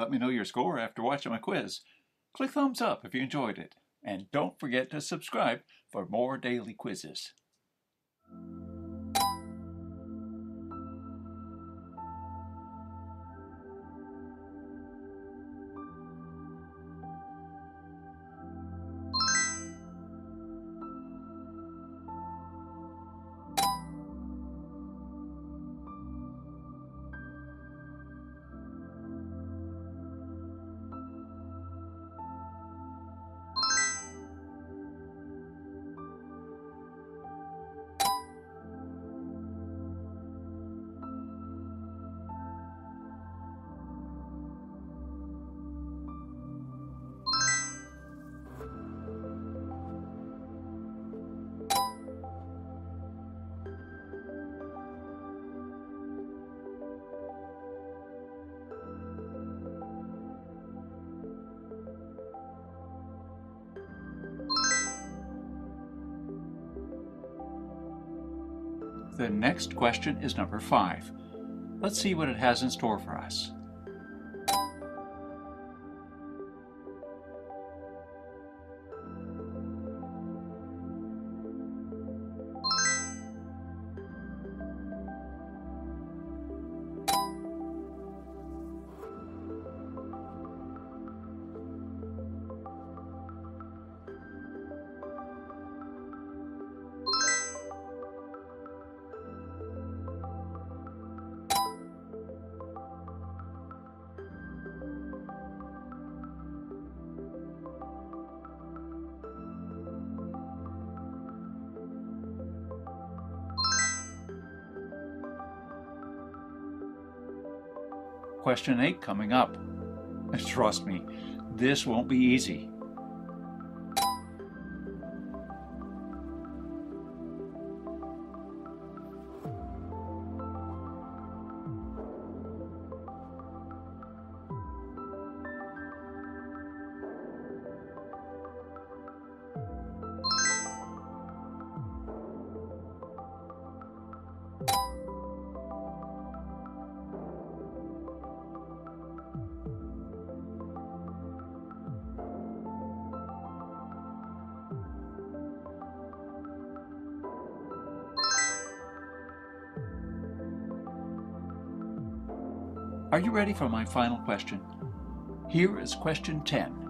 Let me know your score after watching my quiz. Click thumbs up if you enjoyed it. And don't forget to subscribe for more daily quizzes. The next question is number 5. Let's see what it has in store for us. Question 8 coming up. Trust me, this won't be easy. Are you ready for my final question? Here is question 10.